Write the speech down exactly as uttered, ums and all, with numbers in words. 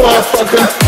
Motherfucker.